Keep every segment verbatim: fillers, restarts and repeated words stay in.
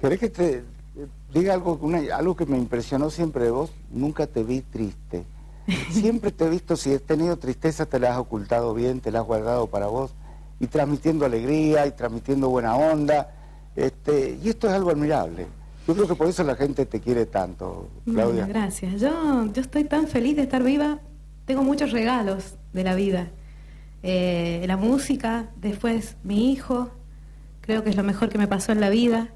¿Querés que te diga algo, una, algo que me impresionó siempre de vos? Nunca te vi triste. Siempre te he visto, si has tenido tristeza, te la has ocultado bien, te la has guardado para vos, y transmitiendo alegría, y transmitiendo buena onda. Este, y esto es algo admirable. Yo creo que por eso la gente te quiere tanto, Claudia. Bueno, gracias. Yo, yo estoy tan feliz de estar viva. Tengo muchos regalos de la vida. Eh, la música, después mi hijo, creo que es lo mejor que me pasó en la vida.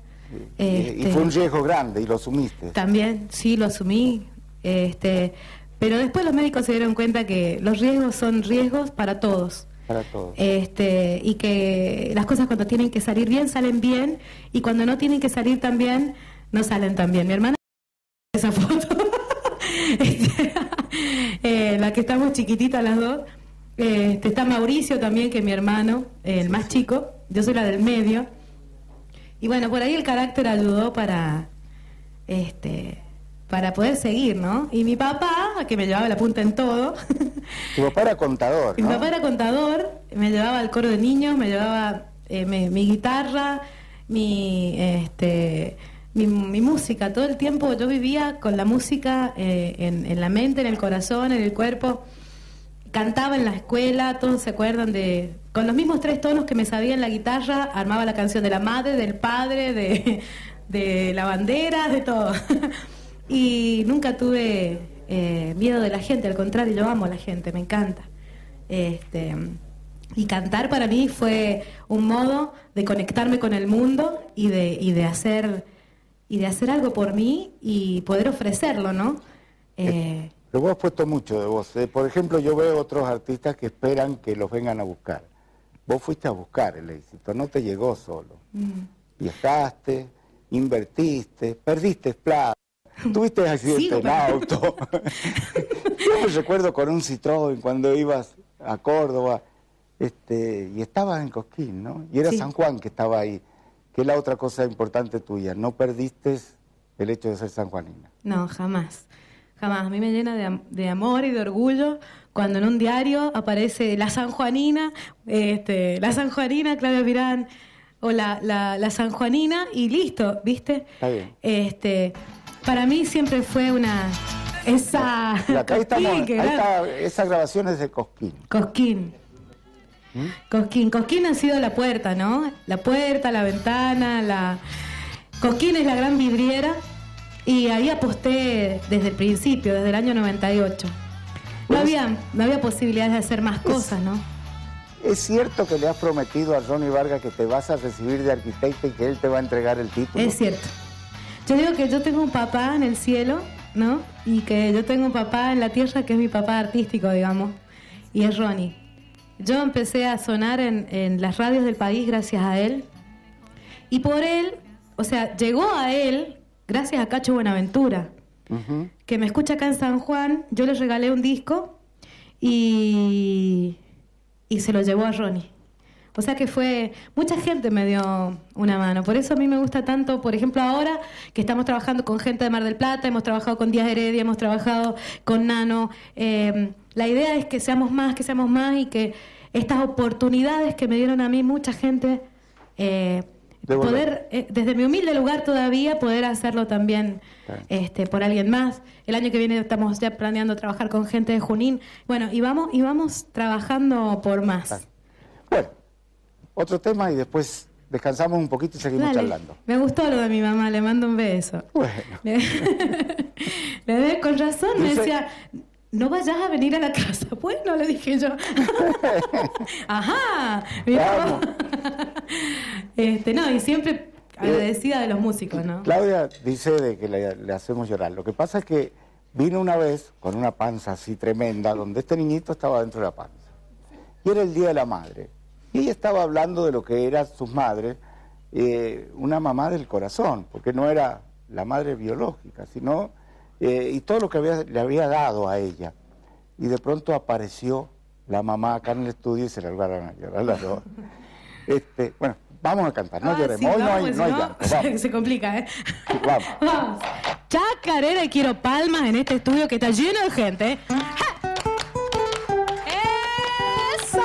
Este, y fue un riesgo grande y lo asumiste. También, sí, lo asumí. Este, pero después los médicos se dieron cuenta que los riesgos son riesgos para todos. Para todos. Este, y que las cosas cuando tienen que salir bien, salen bien, y cuando no tienen que salir tan bien, no salen tan bien. Mi hermana esa foto, este, eh, la que estamos chiquititas las dos. Este, está Mauricio también, que es mi hermano, el más chico. Yo soy la del medio. Y bueno, por ahí el carácter ayudó para, este, para poder seguir, ¿no? Y mi papá, que me llevaba la punta en todo. Tu papá era contador, ¿no? Mi papá era contador, me llevaba al coro de niños, me llevaba eh, me, mi guitarra, mi, este, mi, mi música. Todo el tiempo yo vivía con la música eh, en, en la mente, en el corazón, en el cuerpo. Cantaba en la escuela, todos se acuerdan de... Con los mismos tres tonos que me sabía en la guitarra, armaba la canción de la madre, del padre, de, de la bandera, de todo. Y nunca tuve eh, miedo de la gente, al contrario, yo amo a la gente, me encanta. Este, y cantar para mí fue un modo de conectarme con el mundo y de, y de, hacer, y de hacer algo por mí y poder ofrecerlo, ¿no? Eh, Pero vos has puesto mucho de vos. Eh, por ejemplo, yo veo otros artistas que esperan que los vengan a buscar. Vos fuiste a buscar el éxito, no te llegó solo. Mm. Viajaste, invertiste, perdiste plata, tuviste accidente sí, en auto. Yo me recuerdo con un Citroën cuando ibas a Córdoba, este, y estabas en Cosquín, ¿no? Y era sí. San Juan que estaba ahí, que es la otra cosa importante tuya. No perdiste el hecho de ser sanjuanina. No, jamás. Jamás. A mí me llena de, de amor y de orgullo cuando en un diario aparece La Sanjuanina, este, La Sanjuanina, Claudia Pirán, o la, la, la Sanjuanina, y listo, ¿viste? Está bien. Este, para mí siempre fue una... Esa... Acá Cosquín, estamos, que, ahí está, esa grabación es de Cosquín. Cosquín. ¿Mm? Cosquín. Cosquín ha sido la puerta, ¿no? La puerta, la ventana, la... Cosquín es la gran vidriera. Y ahí aposté desde el principio, desde el año noventa y ocho. No había, no había posibilidades de hacer más cosas, ¿no? ¿Es cierto que le has prometido a Ronnie Vargas que te vas a recibir de arquitecta y que él te va a entregar el título? Es cierto. Yo digo que yo tengo un papá en el cielo, ¿no? Y que yo tengo un papá en la tierra que es mi papá artístico, digamos. Y es Ronnie. Yo empecé a sonar en, en las radios del país gracias a él. Y por él, o sea, llegó a él... Gracias a Cacho Buenaventura, uh-huh. que me escucha acá en San Juan. Yo le regalé un disco y, y se lo llevó a Ronnie. O sea que fue... Mucha gente me dio una mano. Por eso a mí me gusta tanto, por ejemplo, ahora que estamos trabajando con gente de Mar del Plata, hemos trabajado con Díaz Heredia, hemos trabajado con Nano. Eh, la idea es que seamos más, que seamos más y que estas oportunidades que me dieron a mí mucha gente... Eh, poder eh, desde mi humilde lugar todavía poder hacerlo también este, por alguien más. El año que viene estamos ya planeando trabajar con gente de Junín. Bueno, y vamos, y vamos trabajando por más. Bueno, otro tema y después descansamos un poquito y seguimos Dale. charlando. Me gustó lo de mi mamá, le mando un beso. Bueno. Le, le de, con razón no me decía... Soy... No vayas a venir a la casa. Bueno, le dije yo. Ajá. Mira. Este, no, y siempre agradecida de los músicos, ¿no? Claudia dice de que le, le hacemos llorar. Lo que pasa es que vino una vez con una panza así tremenda, donde este niñito estaba dentro de la panza. Y era el Día de la Madre. Y ella estaba hablando de lo que eran sus madres, eh, una mamá del corazón, porque no era la madre biológica, sino... Eh, y todo lo que había, le había dado a ella. Y de pronto apareció la mamá acá en el estudio y se largaron a llorar las dos. Este, bueno, vamos a cantar, no ah, lloremos. Sí, Hoy no, no hay, pues no hay llanto, se, se complica, ¿eh? Sí, vamos. Vamos. Chacarera y quiero palmas en este estudio que está lleno de gente, ¿eh? ¡Eso!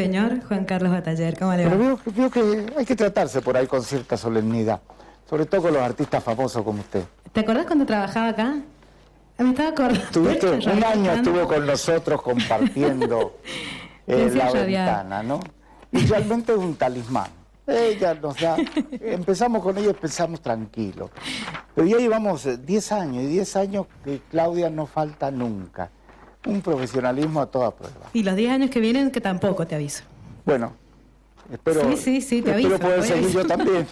Señor Juan Carlos Bataller, ¿cómo le va? Pero veo, veo que hay que tratarse por ahí con cierta solemnidad, sobre todo con los artistas famosos como usted. ¿Te acordás cuando trabajaba acá? Me estaba acordando. Tuviste un año, estuvo con nosotros compartiendo eh, la ventana, ¿no? Y realmente es un talismán. Ella nos da... Empezamos con ella, empezamos tranquilos. Pero ya llevamos diez años, y diez años que Claudia no falta nunca. Un profesionalismo a toda prueba. Y los diez años que vienen, que tampoco, te aviso. Bueno, espero... Sí, sí, sí, te aviso. Espero poder seguir yo también.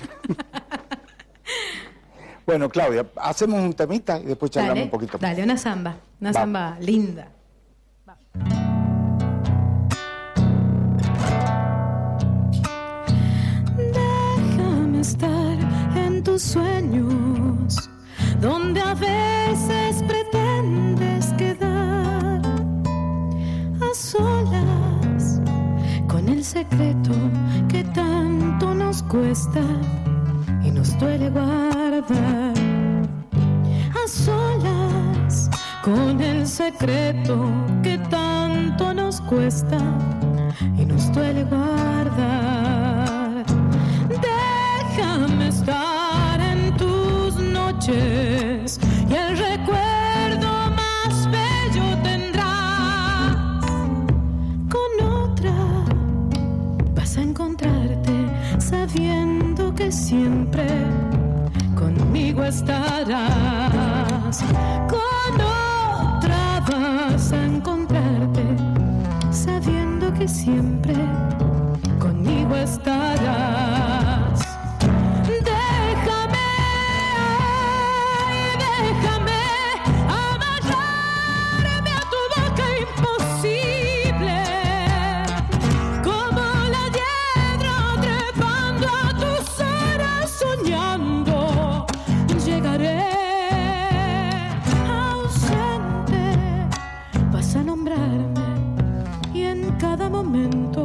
Bueno, Claudia, hacemos un temita y después charlamos dale, un poquito más. Dale, una zamba, una Va. zamba linda. Va. Déjame estar en tus sueños, donde a veces pretendes quedar a solas con el secreto que tanto nos cuesta y nos duele guardar. A solas con el secreto que tanto nos cuesta y nos duele guardar. Déjame estar en tus noches y el recuerdo más bello tendrás. Con otra vas a encontrarte sabiendo que siempre conmigo estarás. Con otra vas a encontrarte sabiendo que siempre conmigo estarás. Déjame, ay, déjame amarrarme a tu boca imposible, como la hiedra trepando a tus ojos. Soñando llegaré, ausente vas a nombrarme y en cada momento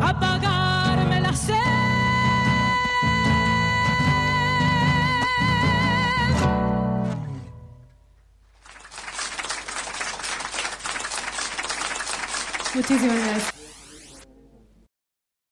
apagarme la sed. Muchísimas gracias.